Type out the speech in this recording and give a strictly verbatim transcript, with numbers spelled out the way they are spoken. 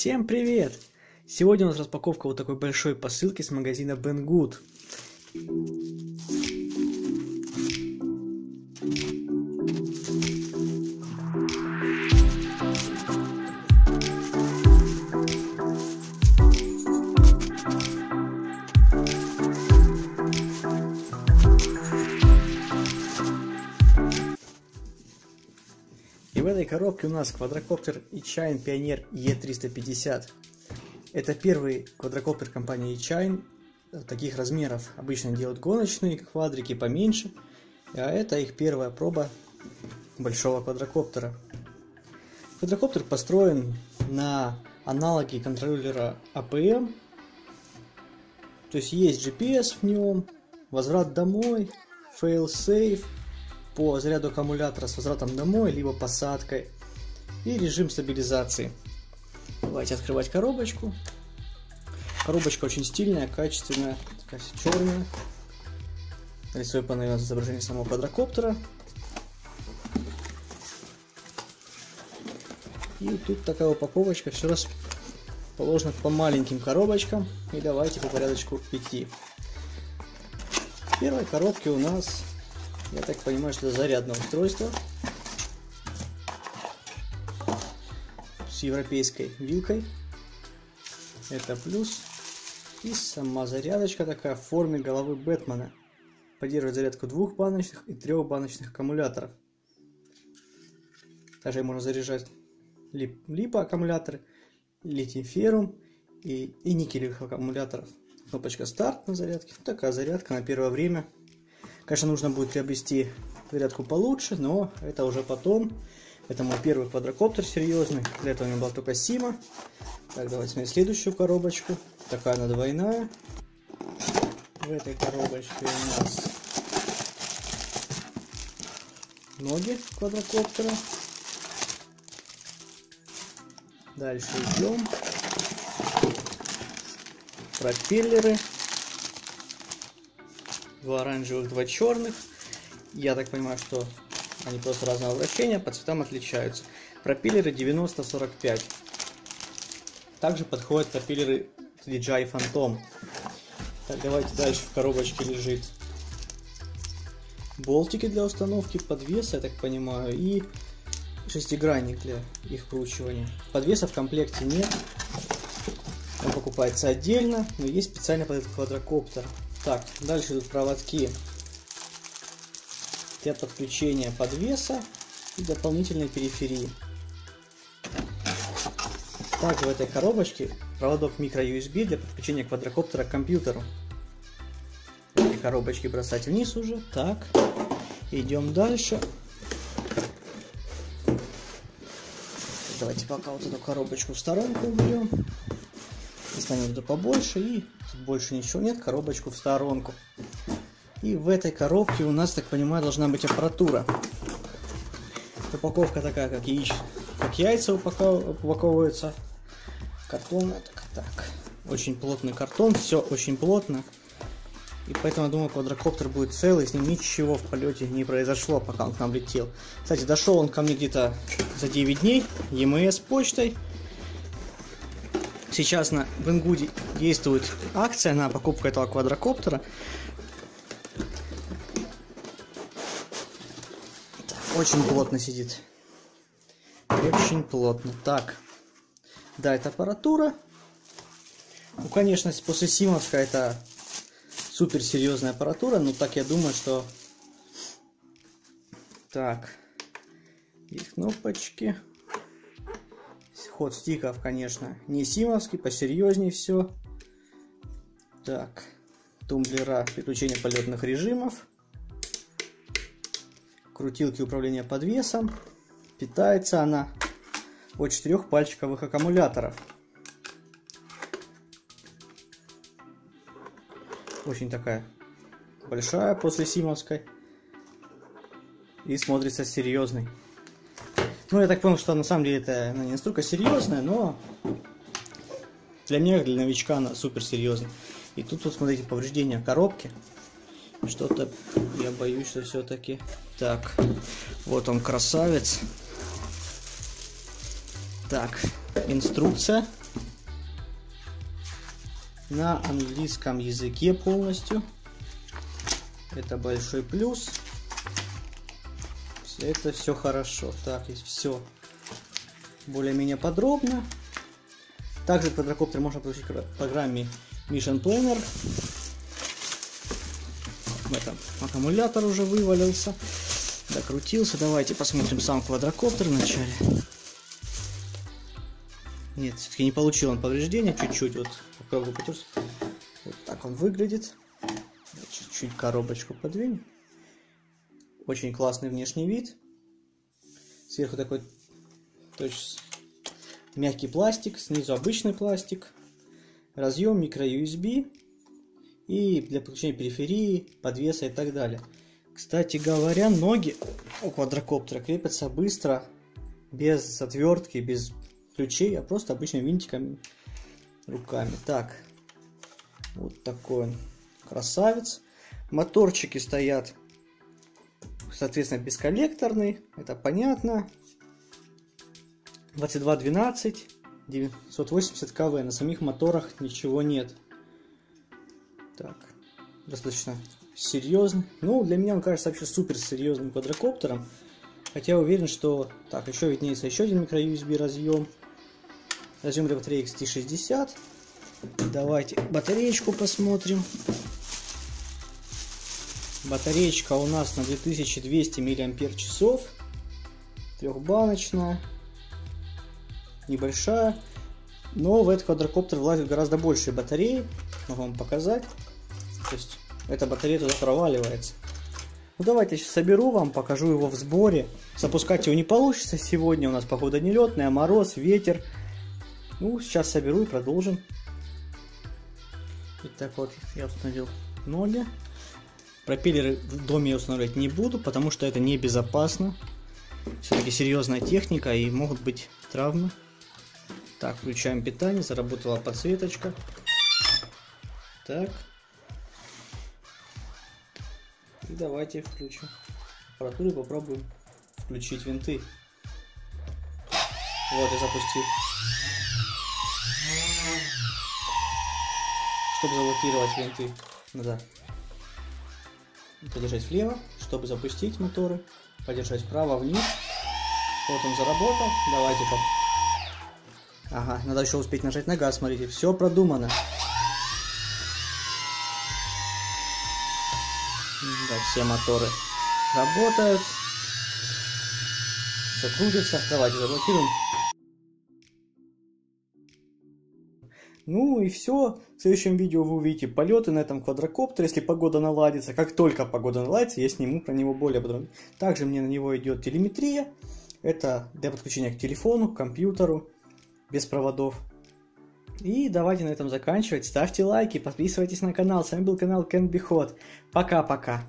Всем привет! Сегодня у нас распаковка вот такой большой посылки с магазина Banggood. И в этой коробке у нас квадрокоптер Eachine Pioneer И триста пятьдесят. Это первый квадрокоптер компании Eachine таких размеров. Обычно делают гоночные, квадрики поменьше. А это их первая проба большого квадрокоптера. Квадрокоптер построен на аналоге контроллера А П М. То есть есть Джи Пи Эс в нем, возврат домой, fail-safe. По заряду аккумулятора с возвратом домой, либо посадкой, и режим стабилизации. Давайте открывать коробочку. Коробочка очень стильная, качественная, такая вся черная. Лицевой панель изображение самого квадрокоптера. И тут такая упаковочка, все раз положено по маленьким коробочкам. И давайте по порядочку идти. В первой коробке у нас, я так понимаю, что это зарядное устройство с европейской вилкой. Это плюс. И сама зарядочка такая в форме головы Бэтмена. Поддерживает зарядку двух баночных и трех баночных аккумуляторов. Также можно заряжать лип липо-аккумуляторы, литий-феррум и, и никелевых аккумуляторов. Кнопочка старт на зарядке. Такая зарядка на первое время. Конечно, нужно будет приобрести зарядку получше, но это уже потом. Это мой первый квадрокоптер серьезный. Для этого у меня была только Сима. Так, давайте смотрим следующую коробочку. Такая она двойная. В этой коробочке у нас ноги квадрокоптера. Дальше идем. Пропеллеры. Два оранжевых, два черных. Я так понимаю, что они просто разного вращения, по цветам отличаются. Пропеллеры девяносто сорок пять. Также подходят пропеллеры Ди Джей Ай Phantom. Так, давайте дальше. В коробочке лежит болтики для установки, подвеса, я так понимаю, и шестигранник для их вкручивания. Подвеса в комплекте нет. Он покупается отдельно, но есть специально под этот квадрокоптер. Так, дальше идут проводки для подключения подвеса и дополнительной периферии. Также в этой коробочке проводок микро Ю Эс Би для подключения квадрокоптера к компьютеру. Эти коробочки бросать вниз уже. Так, идем дальше. Давайте пока вот эту коробочку в сторонку уберем. Достанем туда побольше, и тут больше ничего нет, коробочку в сторонку. И в этой коробке у нас, так понимаю, должна быть аппаратура. Упаковка такая, как, яич... как яйца упаковываются. Картон, так, так. Очень плотный картон, все очень плотно. И поэтому, я думаю, квадрокоптер будет целый, с ним ничего в полете не произошло, пока он к нам летел. Кстати, дошел он ко мне где-то за девять дней, Е Эм Эс почтой. Сейчас на Banggood действует акция на покупку этого квадрокоптера. Очень плотно сидит. Очень плотно. Так. Да, это аппаратура. Ну, конечно, после Симовской это супер серьезная аппаратура, но так я думаю, что... Так. Есть кнопочки. Ход стиков, конечно, не симовский, посерьезнее все. Так, тумблера переключения полетных режимов, крутилки управления подвесом. Питается она от четырех пальчиковых аккумуляторов. Очень такая большая после симовской и смотрится серьезной. Ну, я так понял, что на самом деле это она не настолько серьезная, но для меня, для новичка, она супер серьезная. И тут вот, смотрите, повреждение коробки. Что-то я боюсь, что все-таки... Так, вот он, красавец. Так, инструкция. на английском языке полностью. Это большой плюс. Это все хорошо. Так, есть все более-менее подробно. Также квадрокоптер можно подключить к программе Mission Planner. В этом аккумулятор уже вывалился, докрутился. Давайте посмотрим сам квадрокоптер вначале. Нет, все-таки не получил он повреждения. Чуть-чуть вот попробую потерся. Вот так он выглядит. Чуть-чуть коробочку подвинем. Очень классный внешний вид. Сверху такой то есть, мягкий пластик, снизу обычный пластик. Разъем микро ю эс би и для подключения периферии, подвеса и так далее. Кстати говоря, ноги у квадрокоптера крепятся быстро, без отвертки, без ключей, а просто обычными винтиками, руками. Так, вот такой он красавец. Моторчики стоят соответственно бесколлекторный, это понятно. Двадцать два двенадцать, девятьсот восемьдесят киловатт. На самих моторах ничего нет. Так, достаточно серьезный. Ну, для меня он кажется вообще супер серьезным квадрокоптером, хотя я уверен, что так еще виднеется еще один микро ю эс би разъем разъем для батареи икс ти шестьдесят. Давайте батареечку посмотрим. Батареечка у нас на две тысячи двести миллиампер-часов, трехбаночная, небольшая, но в этот квадрокоптер влазит гораздо больше батареи, могу вам показать, то есть эта батарея туда проваливается. Ну давайте я сейчас соберу вам, покажу его в сборе. Запускать его не получится сегодня, у нас погода нелетная, мороз, ветер. Ну, сейчас соберу и продолжим. Итак, вот я установил ноги. Пропеллеры в доме я устанавливать не буду, потому что это небезопасно. Все-таки серьезная техника и могут быть травмы. Так, включаем питание, заработала подсветочка. Так. И давайте включим аппаратуру, попробуем включить винты. Вот, я запустил. Чтобы заблокировать винты, надо подержать влево, чтобы запустить моторы, подержать вправо, вниз. Вот он заработал. Давайте-ка. Ага, надо еще успеть нажать на газ, смотрите, все продумано. Да, все моторы работают. Все крутится. Давайте заблокируем. Ну и все. В следующем видео вы увидите полеты на этом квадрокоптере, если погода наладится. Как только погода наладится, я сниму про него более подробно. Также мне на него идет телеметрия. Это для подключения к телефону, к компьютеру, без проводов. И давайте на этом заканчивать. Ставьте лайки, подписывайтесь на канал. С вами был канал Can Be Hot. Пока-пока.